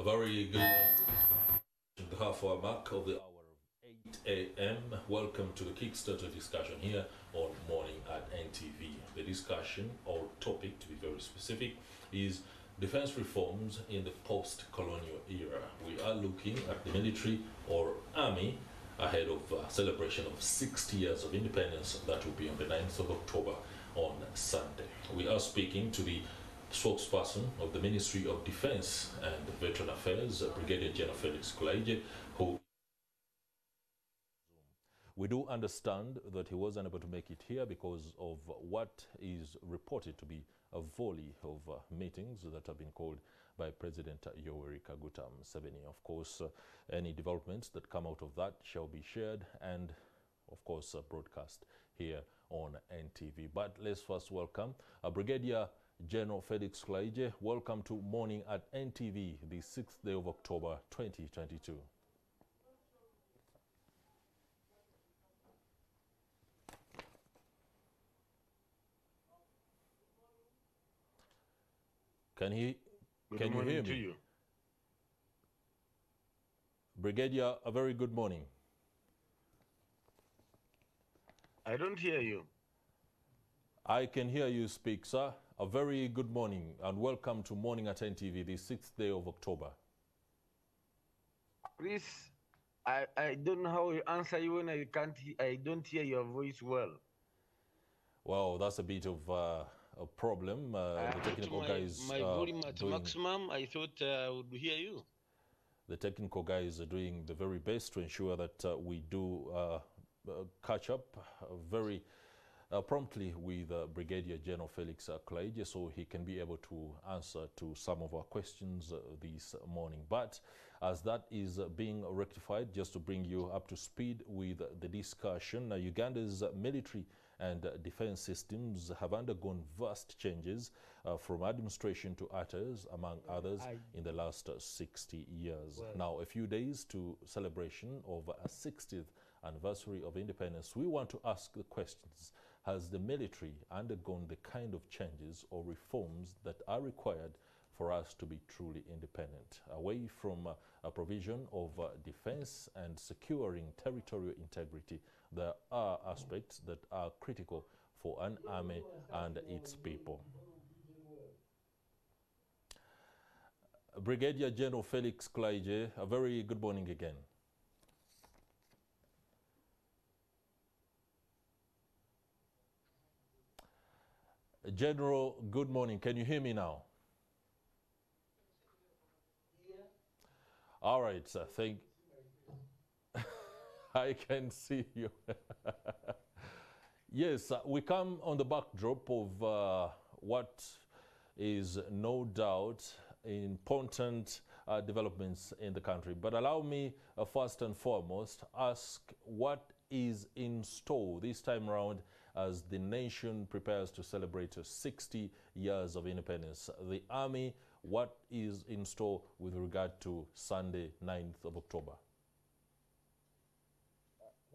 I've already gone to the halfway mark of the hour of 8 a.m. Welcome to the Kickstarter discussion here on Morning at NTV. The discussion, or topic to be very specific, is defense reforms in the post-colonial era. We are looking at the military or army ahead of celebration of 60 years of independence. That will be on the 9th of October on Sunday. We are speaking to the spokesperson of the Ministry of Defense and Veteran Affairs, Brigadier General Felix Kulayigye, who we do understand that he was unable to make it here because of what is reported to be a volley of meetings that have been called by President Yoweri Kaguta Museveni. Of course, any developments that come out of that shall be shared and, of course, broadcast here on NTV. But let's first welcome Brigadier General Felix Kulayigye. Welcome to Morning at NTV, the 6th day of October, 2022. Can you hear me? To you. Brigadier, a very good morning. I don't hear you. I can hear you speak, sir. A very good morning and welcome to Morning at NTV, the 6th day of October. Chris, I don't know how you answer you when I don't hear your voice well. Well, that's a bit of a problem. The technical guys. My volume at maximum. I thought I would hear you. The technical guys are doing the very best to ensure that we do catch up very promptly with Brigadier General Felix Kulayigye, so he can be able to answer to some of our questions this morning. But as that is being rectified, just to bring you up to speed with the discussion, Uganda's military and defense systems have undergone vast changes from administration to others, among others, in the last 60 years. Well, now, a few days to celebration of a 60th anniversary of independence, we want to ask the questions: has the military undergone the kind of changes or reforms that are required for us to be truly independent, away from a provision of defense and securing territorial integrity? There are aspects that are critical for an army and its people. Brigadier General Felix Kulayigye, a very good morning again. General, good morning. Can you hear me now? All right, sir. Thank I can see you. Yes, we come on the backdrop of what is no doubt important developments in the country. But allow me first and foremost ask what is in store this time around as the nation prepares to celebrate 60 years of independence. The army, what is in store with regard to Sunday, 9th of October?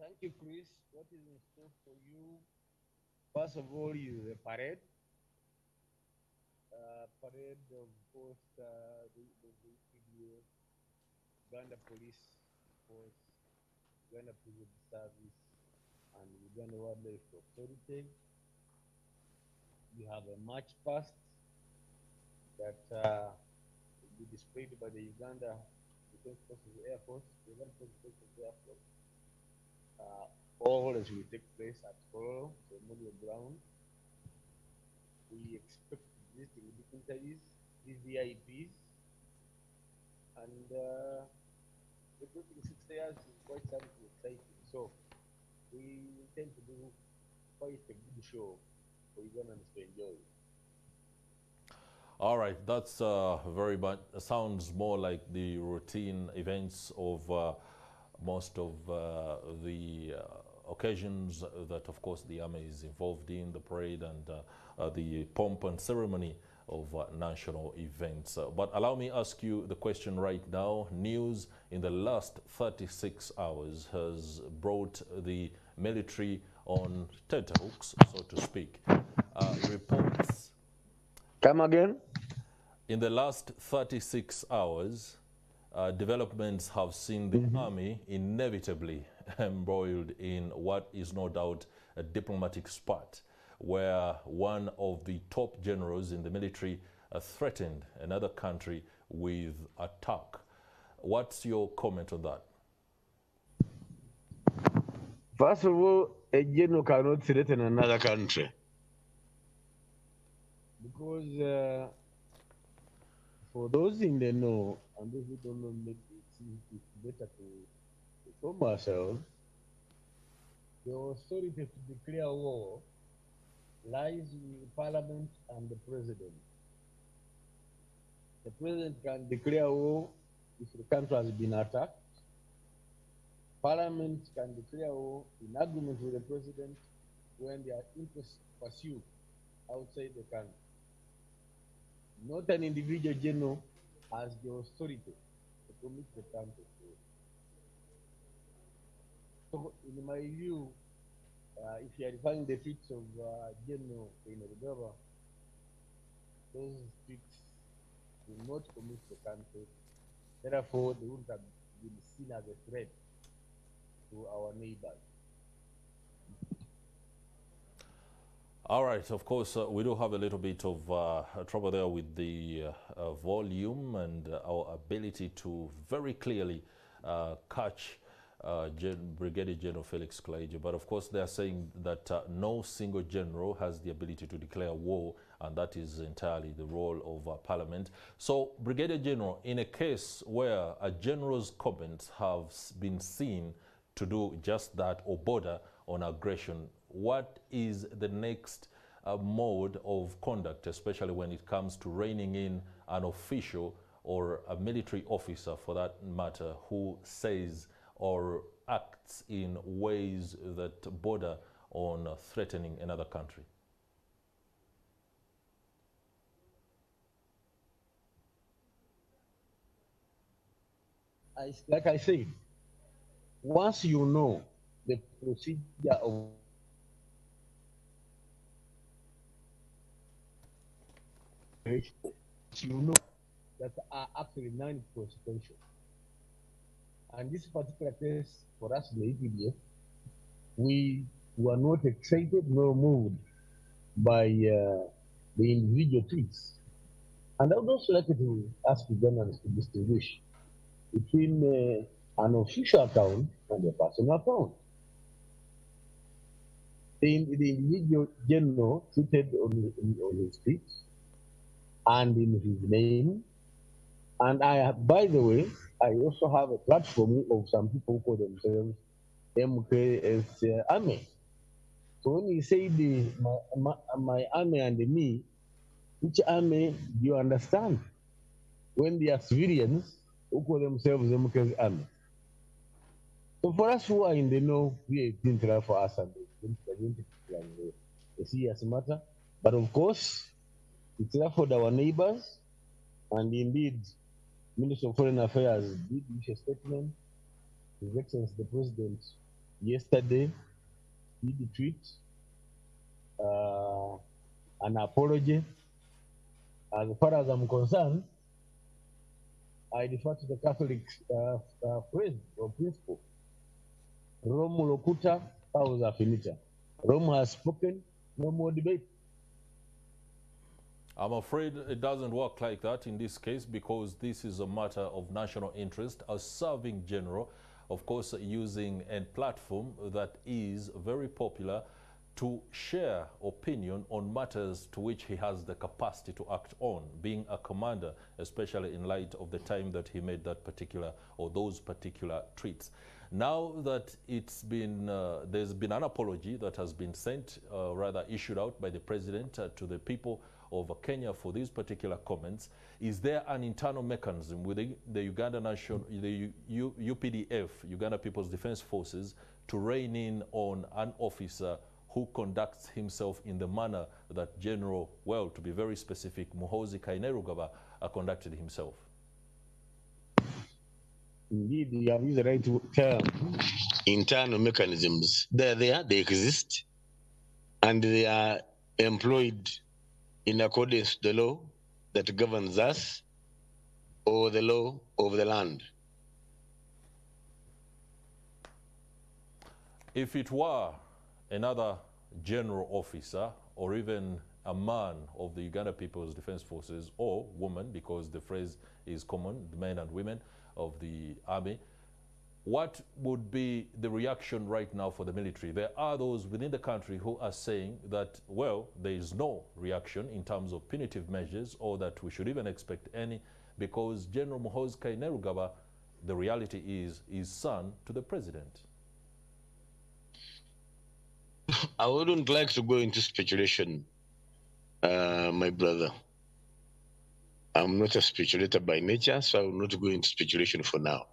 Thank you, Chris. What is in store for you? First of all, is the parade. Parade of both the Uganda Police Force, Uganda Prison Service, and Uganda Wildlife Authority. You have a march past that will be displayed by the Uganda Defence Force Air Force. All this will take place at Koro, the Munyonyo Ground. We expect existing dignitaries, VVIPs, and the group in 6 years is quite something exciting. So we intend to do quite a good show for Ugandans to enjoy. All right, that's very much sounds more like the routine events of most of the occasions that, of course, the army is involved in, the parade and the pomp and ceremony of national events. But allow me ask you the question right now. News in the last 36 hours has brought the military on tenterhooks, so to speak. Reports. Come again? In the last 36 hours, developments have seen the army inevitably embroiled in what is no doubt a diplomatic spat, where one of the top generals in the military threatened another country with attack. What's your comment on that? First of all, a general cannot threaten another country, because for those in the know, and those who don't know, maybe it's better to inform ourselves. The authority to declare war lies with Parliament and the President. The President can declare war if the country has been attacked. Parliament can declare war in agreement with the President when their interests pursue outside the country. Not an individual general has the authority to commit the country to war. So, in my view, if you are referring the tweets of General Kainerugaba, those tweets will not commit the country. Therefore, they wouldn't have been seen as a threat to our neighbors. All right, of course, we do have a little bit of trouble there with the volume and our ability to very clearly catch Brigadier General Felix Kulayigye. But of course, they are saying that no single general has the ability to declare war, and that is entirely the role of Parliament. So, Brigadier General, in a case where a general's comments have been seen to do just that or border on aggression, what is the next mode of conduct, especially when it comes to reining in an official or a military officer, for that matter, who says or acts in ways that border on threatening another country? Like I say, once you know the procedure of you know that are actually non-constitutional. And this particular case for us in the NTV, we were not excited nor moved by the individual tweets. And I would also like to ask the journalists to distinguish between an official account and a personal account. The individual general tweeted on his tweets and in his name. And I, by the way, I also have a platform of some people who call themselves MKS Army. So when you say the, my army and me, which army do you understand? When they are civilians who call themselves MKS Army. So for us who are in the know, we are for us and the serious matter. But of course, it's there for our neighbors, and indeed, Minister of Foreign Affairs did issue a statement. His Excellency the President yesterday did a tweet, an apology. As far as I'm concerned, I defer to the Catholic phrase or principle. Rome locuta causa finita. Rome has spoken, no more debate. I'm afraid it doesn't work like that in this case, because this is a matter of national interest. A serving general, of course, using a platform that is very popular to share opinion on matters to which he has the capacity to act on, being a commander, especially in light of the time that he made that particular or those particular tweets. Now that it's been, there's been an apology that has been sent, rather issued out by the President to the people of Kenya for these particular comments, is there an internal mechanism within the Uganda National, the UPDF, Uganda People's Defense Forces, to rein in on an officer who conducts himself in the manner that General, well, to be very specific, Muhoozi Kainerugaba conducted himself? Indeed, you have used the right term. Internal mechanisms, they're there, they exist, and they are employed in accordance with the law that governs us, or the law of the land. If it were another general officer or even a man of the Uganda People's Defence Forces, or woman, because the phrase is common, the men and women of the army, what would be the reaction right now for the military? There are those within the country who are saying that, well, there is no reaction in terms of punitive measures, or that we should even expect any, because General Muhoozi Kainerugaba, the reality is son to the president. I wouldn't like to go into speculation, my brother. I'm not a speculator by nature, so I will not go into speculation for now.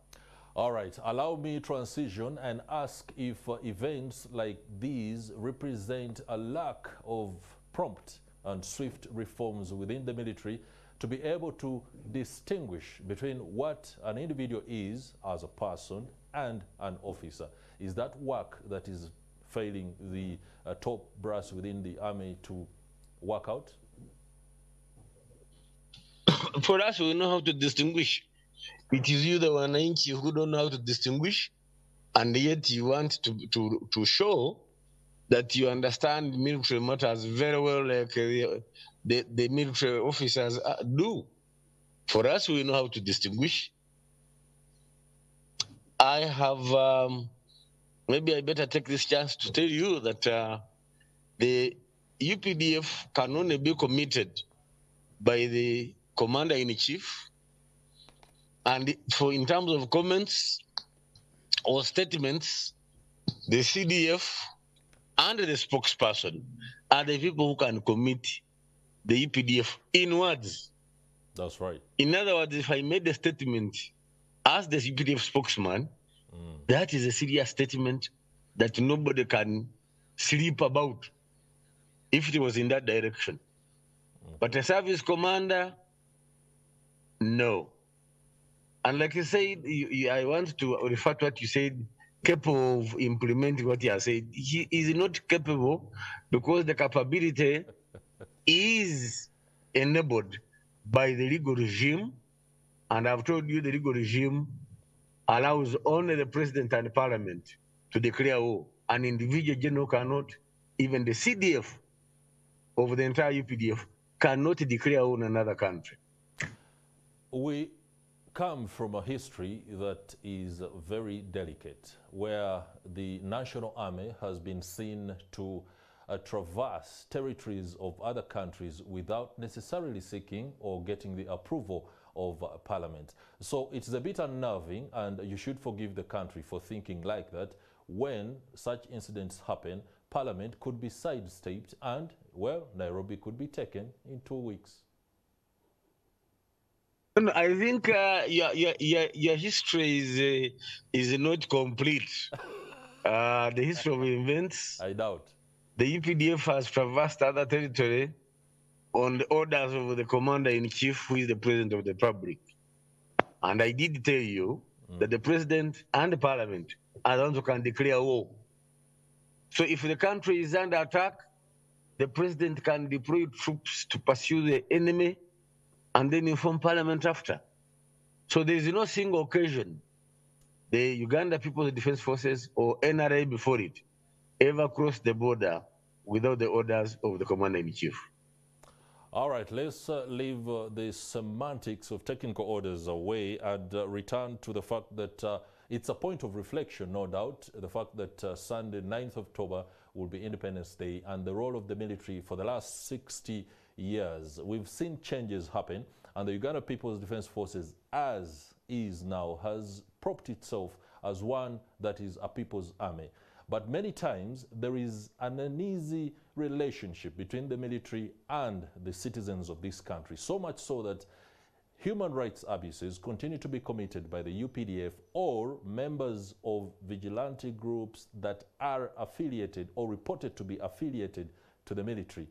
All right. Allow me transition and ask if events like these represent a lack of prompt and swift reforms within the military to be able to distinguish between what an individual is as a person and an officer. Is that work that is failing the top brass within the army to work out? For us, we know how to distinguish. It is you, the Wananchi, who don't know how to distinguish, and yet you want to show that you understand military matters very well, like the military officers do. For us, we know how to distinguish. I have, maybe I better take this chance to tell you that the UPDF can only be committed by the commander-in-chief. And for in terms of comments or statements, the CDF and the spokesperson are the people who can commit the UPDF in words. That's right. In other words, if I made a statement as the UPDF spokesman, that is a serious statement that nobody can sleep about if it was in that direction. But a service commander, no. And like you said, I want to refer to what you said, capable of implementing what he has said. He is not capable because the capability is enabled by the legal regime. And I've told you the legal regime allows only the president and the parliament to declare war. An individual general cannot, even the CDF of the entire UPDF, cannot declare war in another country. We come from a history that is very delicate, where the national army has been seen to traverse territories of other countries without necessarily seeking or getting the approval of parliament. So it's a bit unnerving, and you should forgive the country for thinking like that. When such incidents happen, parliament could be sidestepped and, well, Nairobi could be taken in 2 weeks. I think your history is not complete. The history of events. I doubt. The UPDF has traversed other territory on the orders of the commander-in-chief, who is the president of the republic. And I did tell you that the president and the parliament are the ones who can declare war. So if the country is under attack, the president can deploy troops to pursue the enemy and then inform parliament after. So there is no single occasion the Uganda People's Defense Forces or NRA before it ever crossed the border without the orders of the commander-in-chief. All right, let's leave the semantics of technical orders away and return to the fact that it's a point of reflection, no doubt, the fact that Sunday, 9th October, will be Independence Day, and the role of the military for the last 60 years. We've seen changes happen, and the Uganda People's Defense Forces, as is now, has propped itself as one that is a people's army. But many times there is an uneasy relationship between the military and the citizens of this country, so much so that human rights abuses continue to be committed by the UPDF or members of vigilante groups that are affiliated or reported to be affiliated to the military.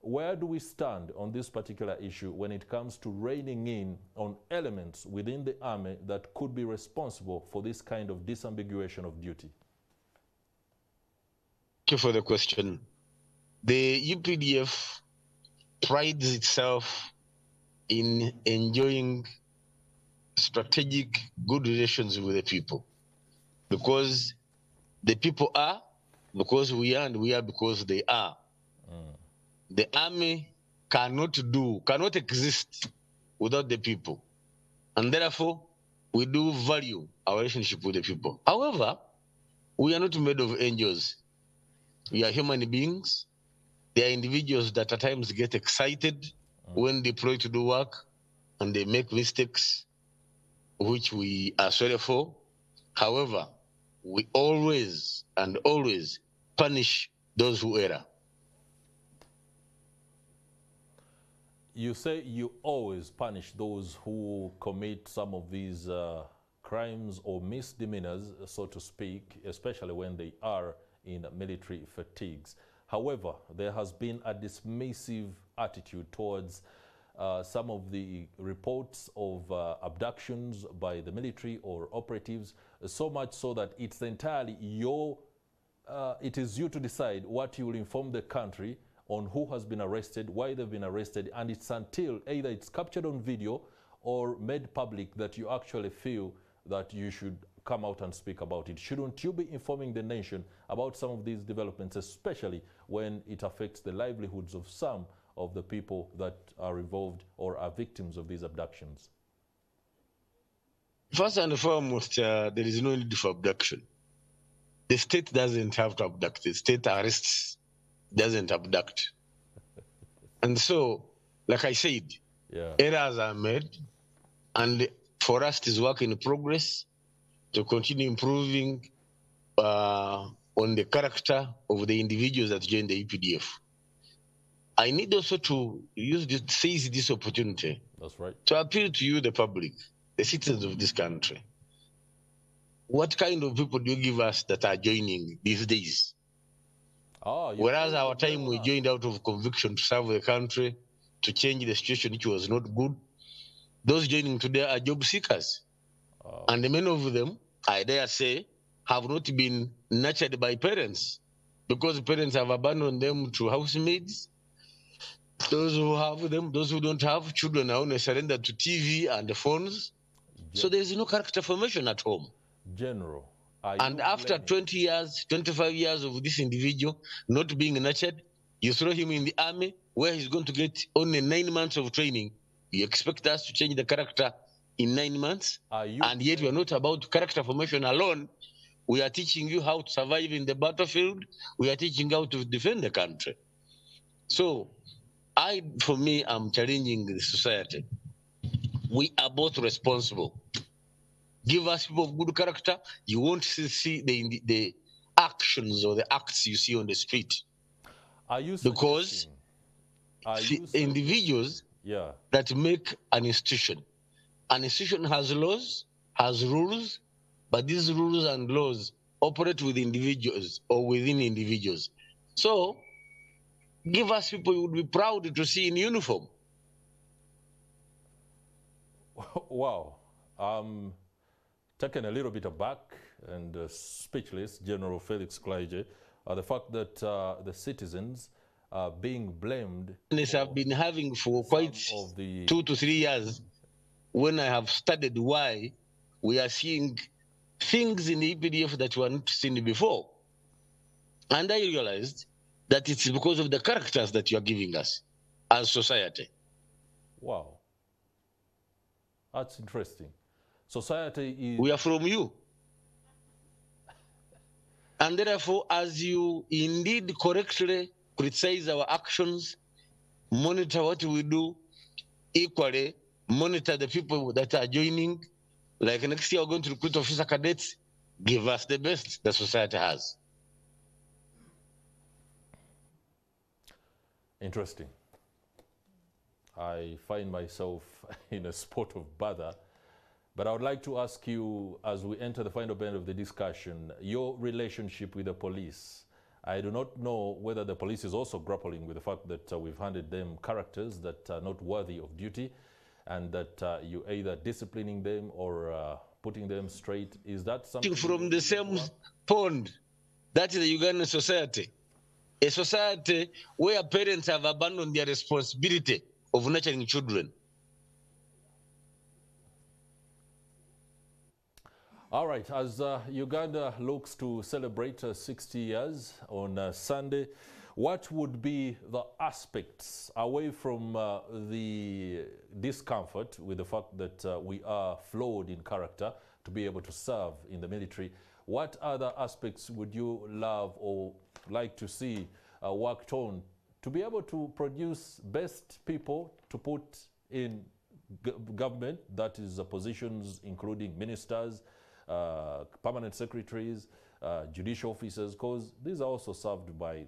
Where do we stand on this particular issue when it comes to reining in on elements within the army that could be responsible for this kind of disambiguation of duty? Thank you for the question. The UPDF prides itself in enjoying strategic, good relations with the people, because the people are because we are, and we are because they are. The army cannot exist without the people. And therefore, we do value our relationship with the people. However, we are not made of angels. We are human beings. They are individuals that at times get excited when deployed to do work, and they make mistakes, which we are sorry for. However, we always and always punish those who err. You say you always punish those who commit some of these crimes or misdemeanors, so to speak, especially when they are in military fatigues. However, there has been a dismissive attitude towards some of the reports of abductions by the military or operatives, so much so that it's entirely it is you to decide what you will inform the country on who has been arrested, why they've been arrested, and it's until either it's captured on video or made public that you actually feel that you should come out and speak about it. Shouldn't you be informing the nation about some of these developments, especially when it affects the livelihoods of some of the people that are involved or are victims of these abductions? First and foremost, there is no need for abduction. The state doesn't have to abduct. The state arrests, doesn't abduct. And so, like I said, errors are made, and for us it is work in progress to continue improving on the character of the individuals that join the UPDF. I need also to seize this opportunity. That's right. To appeal to you, the public, the citizens of this country. What kind of people do you give us that are joining these days? Whereas our time we joined out of conviction to serve the country, to change the situation which was not good, those joining today are job seekers. And many of them, I dare say, have not been nurtured by parents, because parents have abandoned them to housemaids. Those who have them, those who don't have children, are only surrendered to TV and the phones. So there is no character formation at home. General. And after 20 years, 25 years of this individual not being nurtured, you throw him in the army where he's going to get only 9 months of training. You expect us to change the character in 9 months, and yet we are not about character formation alone. We are teaching you how to survive in the battlefield. We are teaching how to defend the country. So for me, I'm challenging the society. We are both responsible. Give us people of good character. You won't see the actions or the acts you see on the street. Because individuals that make an institution. An institution has laws, has rules, but these rules and laws operate with individuals or within individuals. So give us people you would be proud to see in uniform. Wow. I'm taken a little bit aback and speechless, General Felix Kulayigye, the fact that the citizens are being blamed. I've been having for quite 2 to 3 years. When I have studied why we are seeing things in the EPDF that were not seen before. And I realized that it's because of the characters that you are giving us as society. Wow. That's interesting. Society is... We are from you. And therefore, as you indeed correctly criticize our actions, monitor what we do, equally monitor the people that are joining. Like next year, we're going to recruit officer cadets. Give us the best that society has. Interesting. I find myself in a spot of bother, but I would like to ask you, as we enter the final band of the discussion, your relationship with the police. I do not know whether the police is also grappling with the fact that we've handed them characters that are not worthy of duty, and that you're either disciplining them or putting them straight. Is that something from the same pond? That is the Ugandan society, a society where parents have abandoned their responsibility of nurturing children. All right, as Uganda looks to celebrate 60 years on Sunday, what would be the aspects away from the discomfort with the fact that we are flawed in character to be able to serve in the military? What other aspects would you love or like to see worked on to be able to produce best people to put in government, that is positions including ministers, permanent secretaries, judicial officers, because these are also served by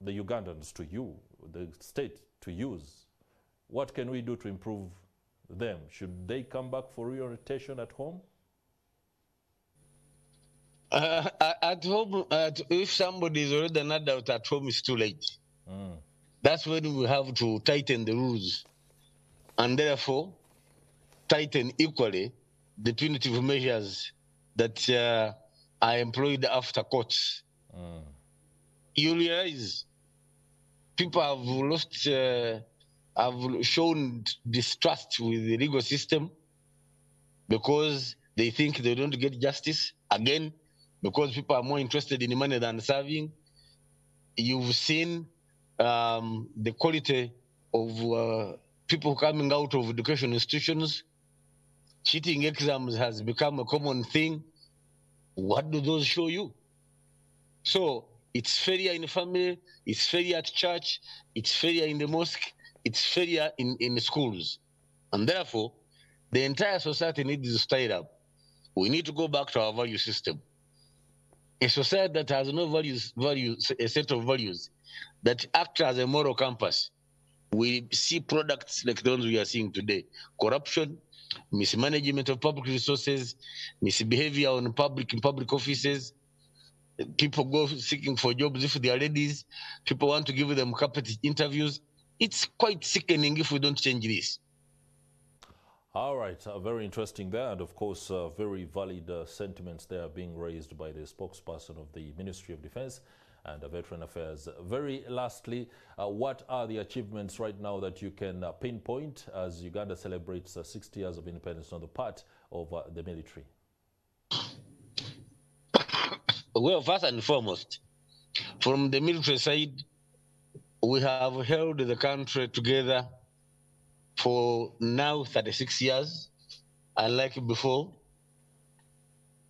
the Ugandans to you, the state to use. What can we do to improve them? Should they come back for reorientation at home? At home, if somebody is already an adult at home, it's too late. Mm. That's when we have to tighten the rules, and therefore tighten equally the punitive measures that are employed after courts. Mm. You realize people have lost, have shown distrust with the legal system because they think they don't get justice. Again, because people are more interested in money than serving. You've seen the quality of people coming out of education institutions. Cheating exams has become a common thing. What do those show you? So it's failure in the family, it's failure at church, it's failure in the mosque, it's failure in the schools. And therefore, the entire society needs to style up. We need to go back to our value system. A society that has no values, a set of values that act as a moral compass. We see products like those we are seeing today. Corruption, mismanagement of public resources, misbehavior on public offices. People go seeking for jobs if they are ladies. People want to give them carpet interviews. It's quite sickening if we don't change this. All right, very interesting there, and of course, very valid sentiments there being raised by the spokesperson of the Ministry of Defense and Veteran Affairs. Very lastly, what are the achievements right now that you can pinpoint as Uganda celebrates 60 years of independence on the part of the military? Well, first and foremost, from the military side, we have held the country together for now 36 years, unlike before.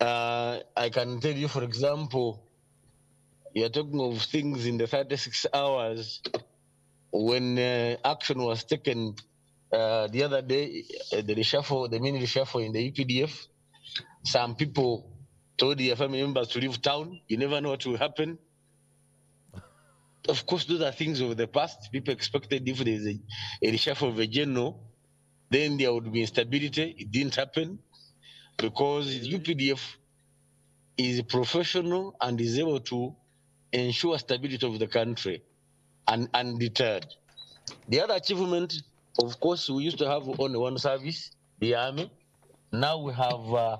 I can tell you, for example, you're talking of things in the 36 hours when action was taken the other day, the reshuffle, the mini reshuffle in the UPDF. Some people told their family members to leave town. You never know what will happen. Of course, those are things of the past. People expected if there is a reshuffle of a general, then there would be instability. It didn't happen because UPDF is professional and is able to ensure stability of the country and undeterred. The other achievement, of course, we used to have only one service, the army. Now we have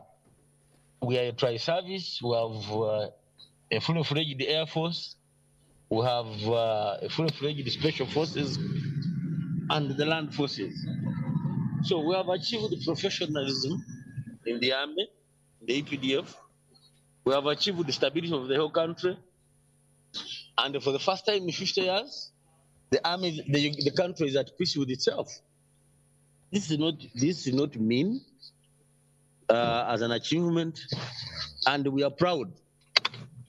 we are a tri-service. We have a full-fledged Air Force. We have a full-fledged special forces and the land forces. So we have achieved professionalism in the army, the EPDF. We have achieved the stability of the whole country. And for the first time in 50 years, the army, the country is at peace with itself. This is not mean as an achievement, and we are proud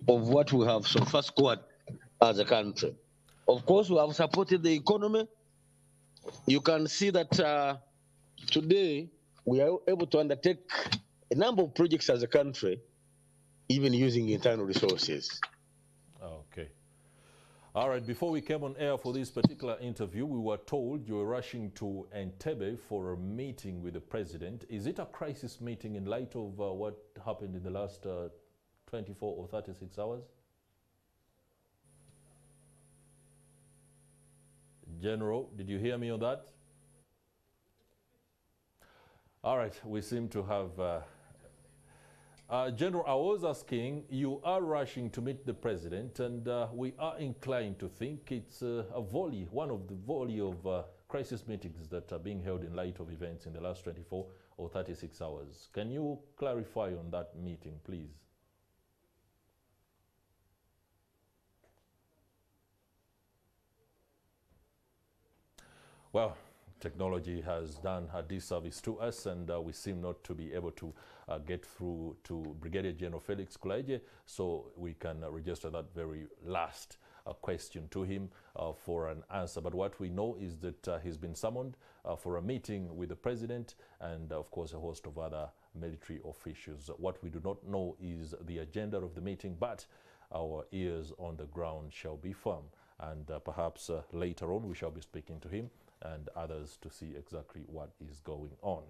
of what we have so far scored as a country. Of course, we have supported the economy. You can see that today we are able to undertake a number of projects as a country, even using internal resources. Okay. All right, before we came on air for this particular interview, we were told you were rushing to Entebbe for a meeting with the president. Is it a crisis meeting in light of what happened in the last 24 or 36 hours? General, did you hear me on that? All right, we seem to have... General, I was asking, you are rushing to meet the president, and we are inclined to think it's a volley, one of the volley of crisis meetings that are being held in light of events in the last 24 or 36 hours. Can you clarify on that meeting, please? Well, technology has done a disservice to us, and we seem not to be able to get through to Brigadier General Felix Kulayigye, so we can register that very last question to him for an answer. But what we know is that he's been summoned for a meeting with the president and, of course, a host of other military officials. What we do not know is the agenda of the meeting, but our ears on the ground shall be firm, and perhaps later on we shall be speaking to him and others to see exactly what is going on.